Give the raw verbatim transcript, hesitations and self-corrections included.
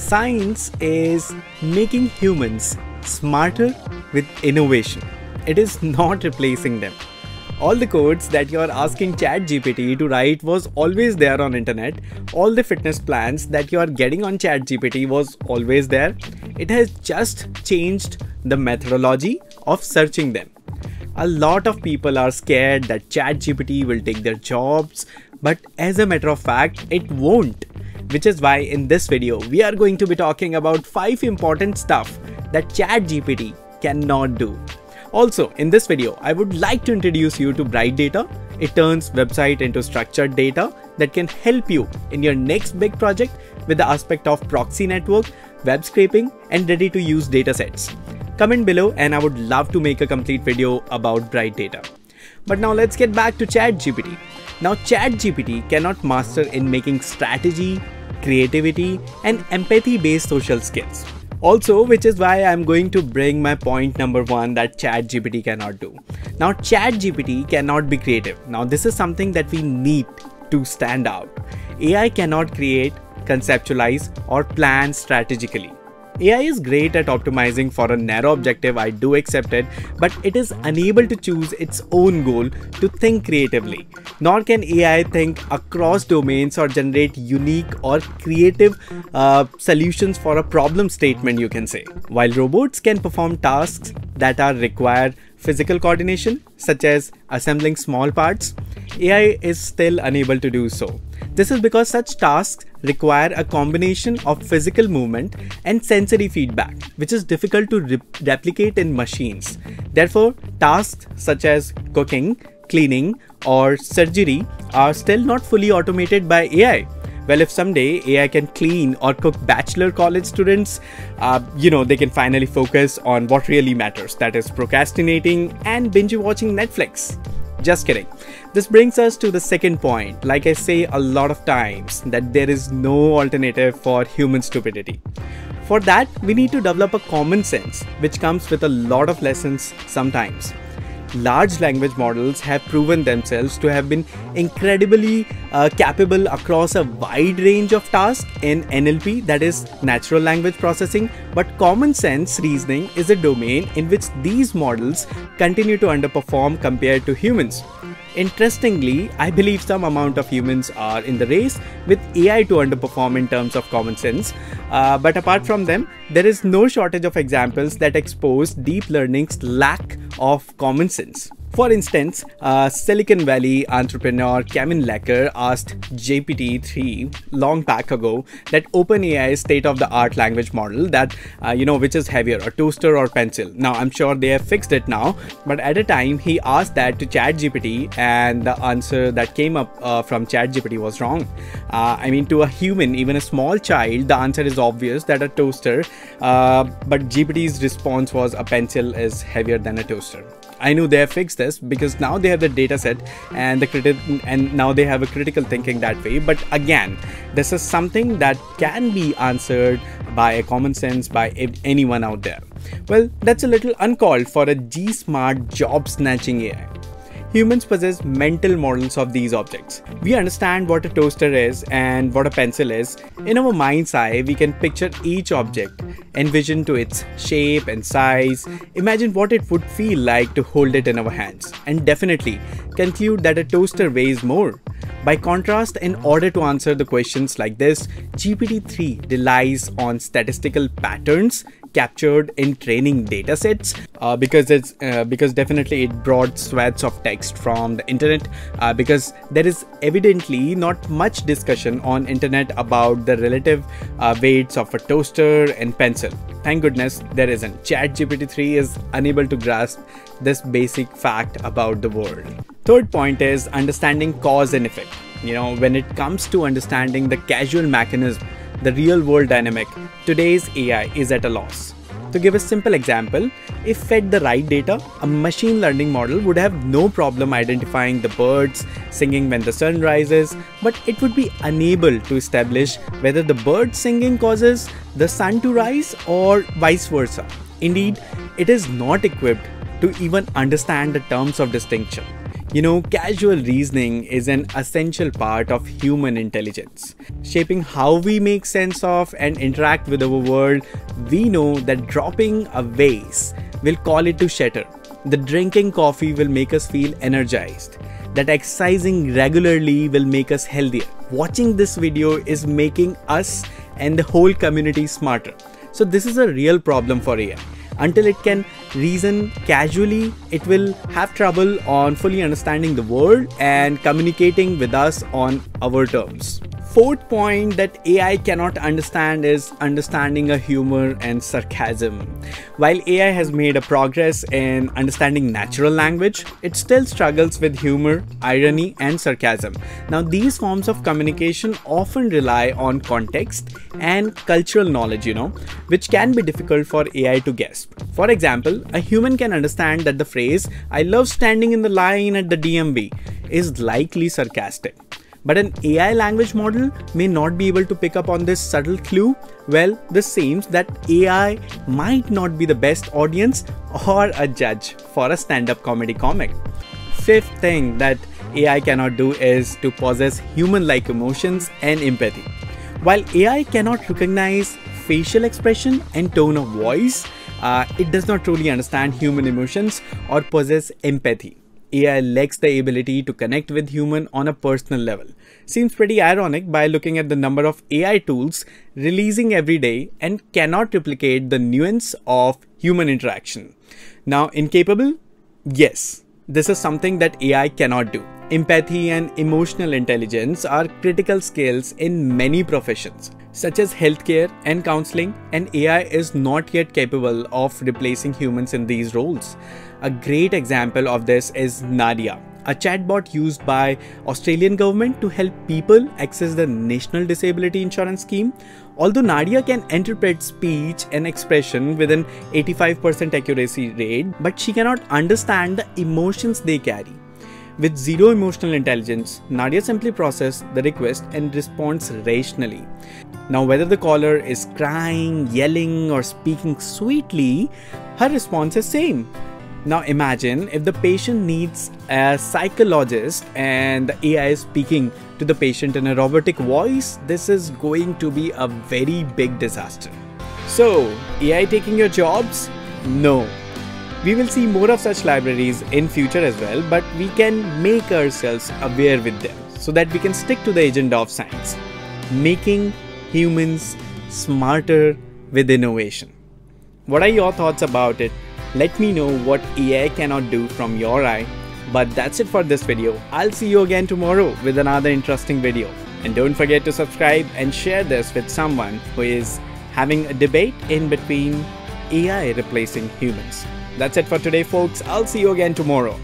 Science is making humans smarter with innovation. It is not replacing them. All the codes that you're asking ChatGPT to write was always there on internet. All the fitness plans that you're getting on ChatGPT was always there. It has just changed the methodology of searching them. A lot of people are scared that ChatGPT will take their jobs, but as a matter of fact, it won't. Which is why in this video, we are going to be talking about five important stuff that ChatGPT cannot do. Also, in this video, I would like to introduce you to Bright Data. It turns website into structured data that can help you in your next big project with the aspect of proxy network, web scraping, and ready-to-use datasets. Comment below and I would love to make a complete video about Bright Data. But now let's get back to ChatGPT. Now ChatGPT cannot master in making strategy, creativity, and empathy-based social skills. Also, which is why I'm going to bring my point number one that ChatGPT cannot do. Now ChatGPT cannot be creative. Now this is something that we need to stand out. A I cannot create, conceptualize, or plan strategically. A I is great at optimizing for a narrow objective, I do accept it, but it is unable to choose its own goal to think creatively. Nor can A I think across domains or generate unique or creative uh, solutions for a problem statement, you can say. While robots can perform tasks that are required physical coordination, such as assembling small parts, A I is still unable to do so. This is because such tasks require a combination of physical movement and sensory feedback, which is difficult to re- replicate in machines. Therefore, tasks such as cooking, cleaning, or surgery are still not fully automated by A I. Well, if someday A I can clean or cook bachelor college students, uh, you know, they can finally focus on what really matters, that is procrastinating and binge watching Netflix. Just kidding. This brings us to the second point. Like I say a lot of times, that there is no alternative for human stupidity. For that, we need to develop a common sense, which comes with a lot of lessons sometimes. Large language models have proven themselves to have been incredibly uh, capable across a wide range of tasks in N L P, that is natural language processing, but common sense reasoning is a domain in which these models continue to underperform compared to humans. Interestingly, I believe some amount of humans are in the race with A I to underperform in terms of common sense, uh, but apart from them, there is no shortage of examples that expose deep learning's lack of common sense. For instance, uh, Silicon Valley entrepreneur Kevin Lacker asked G P T three long back ago that OpenAI's state-of-the-art language model that, uh, you know, which is heavier, a toaster or pencil. Now, I'm sure they have fixed it now, but at a time, he asked that to ChatGPT and the answer that came up uh, from ChatGPT was wrong. Uh, I mean, to a human, even a small child, the answer is obvious that a toaster, uh, but G P T's response was a pencil is heavier than a toaster. I knew they have fixed this because now they have the data set and the criti- and now they have a critical thinking that way. But again, this is something that can be answered by a common sense by anyone out there. Well, that's a little uncalled for a G-smart job-snatching A I. Humans possess mental models of these objects. We understand what a toaster is and what a pencil is. In our mind's eye, we can picture each object, envision to its shape and size, imagine what it would feel like to hold it in our hands, and definitely conclude that a toaster weighs more. By contrast, in order to answer the questions like this, G P T three relies on statistical patterns captured in training datasets uh, because it's uh, because definitely it brought swaths of text from the internet uh, because there is evidently not much discussion on internet about the relative uh, weights of a toaster and pencil. Thank goodness there isn't. ChatGPT three is unable to grasp this basic fact about the world. Third point is understanding cause and effect. You know, when it comes to understanding the causal mechanism, the real-world dynamic, today's A I is at a loss. To give a simple example, if fed the right data, a machine learning model would have no problem identifying the birds singing when the sun rises, but it would be unable to establish whether the bird singing causes the sun to rise or vice versa. Indeed, it is not equipped to even understand the terms of distinction. You know, casual reasoning is an essential part of human intelligence, shaping how we make sense of and interact with our world. We know that dropping a vase will call it to shatter, that drinking coffee will make us feel energized, that exercising regularly will make us healthier. Watching this video is making us and the whole community smarter. So this is a real problem for A I. Until it can reason casually, it will have trouble on fully understanding the world and communicating with us on our terms. Fourth point that A I cannot understand is understanding a humor and sarcasm. While A I has made a progress in understanding natural language, it still struggles with humor, irony, and sarcasm. Now, these forms of communication often rely on context and cultural knowledge, you know, which can be difficult for A I to grasp. For example, a human can understand that the phrase, "I love standing in the line at the D M V," is likely sarcastic. But an A I language model may not be able to pick up on this subtle clue. Well, this seems that A I might not be the best audience or a judge for a stand-up comedy comic. Fifth thing that A I cannot do is to possess human-like emotions and empathy. While A I cannot recognize facial expression and tone of voice, uh, it does not truly understand human emotions or possess empathy. A I lacks the ability to connect with humans on a personal level. Seems pretty ironic by looking at the number of A I tools releasing every day and cannot replicate the nuance of human interaction. Now, incapable? Yes, this is something that A I cannot do. Empathy and emotional intelligence are critical skills in many professions, such as healthcare and counseling, and A I is not yet capable of replacing humans in these roles. A great example of this is Nadia, a chatbot used by Australian government to help people access the National Disability Insurance Scheme. Although Nadia can interpret speech and expression with an eighty-five percent accuracy rate, but she cannot understand the emotions they carry. With zero emotional intelligence, Nadia simply processes the request and responds rationally. Now, whether the caller is crying, yelling, or speaking sweetly, her response is same. Now imagine if the patient needs a psychologist and the A I is speaking to the patient in a robotic voice. This is going to be a very big disaster. So, A I taking your jobs? No. We will see more of such libraries in future as well, but we can make ourselves aware with them so that we can stick to the agenda of science, making humans smarter with innovation. What are your thoughts about it? Let me know what A I cannot do from your eye. But that's it for this video. I'll see you again tomorrow with another interesting video. And don't forget to subscribe and share this with someone who is having a debate in between A I replacing humans. That's it for today, folks. I'll see you again tomorrow.